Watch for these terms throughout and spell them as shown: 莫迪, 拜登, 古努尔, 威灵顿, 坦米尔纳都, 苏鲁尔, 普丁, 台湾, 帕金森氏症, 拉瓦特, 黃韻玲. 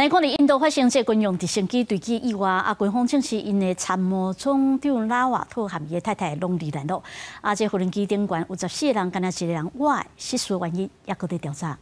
咱看咧，印度发生这军用直升机坠机意外，啊，军方证实因的参谋总长拉瓦特含伊的太太拢罹难咯。啊，这无人机顶悬有14人，敢若1个人外，失事原因还搁在调查。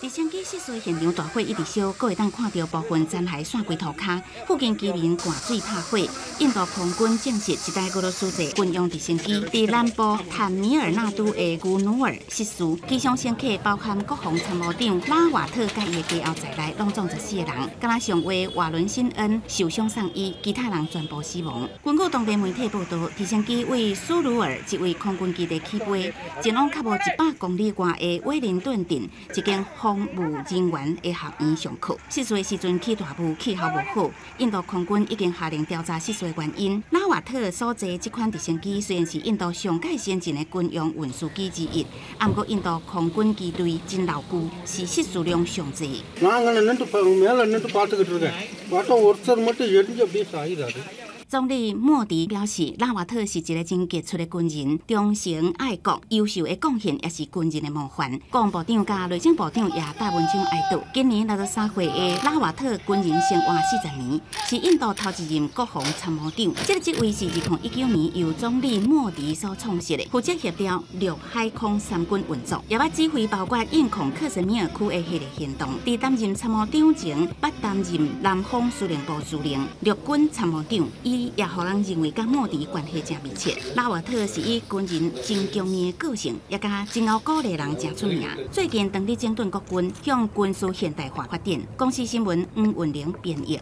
直升机失事现场大火一直烧，阁会当看到部分残骸散归涂骹。附近居民灌水拍火。印度空军证实，一台俄罗斯制军用直升机在南部坦米尔纳都的古努尔失事，机上乘客包含国防参谋长拉瓦特甲伊的家后在内，拢总14个人。敢若上尉瓦伦辛恩受伤送医，其他人全部死亡。根据当地媒体报道，直升机为苏鲁尔一位空军基地起飞，前往较无100公里外的威灵顿镇一间 空务人员的学院上课，失事时阵起大雾，气候无好。印度空军已经下令调查失事原因。拉瓦特所坐这款直升机虽然是印度上界先进的军用运输机之一，啊，不过印度空军机队真老旧，是失事量上济。总理莫迪表示，拉瓦特是一个真杰出的军人，忠诚爱国、优秀的贡献，也是军人的模范。国防部长甲内政部长也代文章哀悼。今年63岁的拉瓦特军人生活40年，是印度头一任国防参谋长。这个职位是2019年由总理莫迪所创设的，负责协调陆海空三军运作，也捌指挥包括印控克什米尔区的迄个行动。在担任参谋长前，捌担任南方司令部司令、陆军参谋长。 也让人认为甲莫迪关系真密切。拉瓦特是以军人真强硬的个性，也甲真会鼓励人真出名。最近当地整顿国军，向军事现代化发展。公司新闻黄韵玲编译。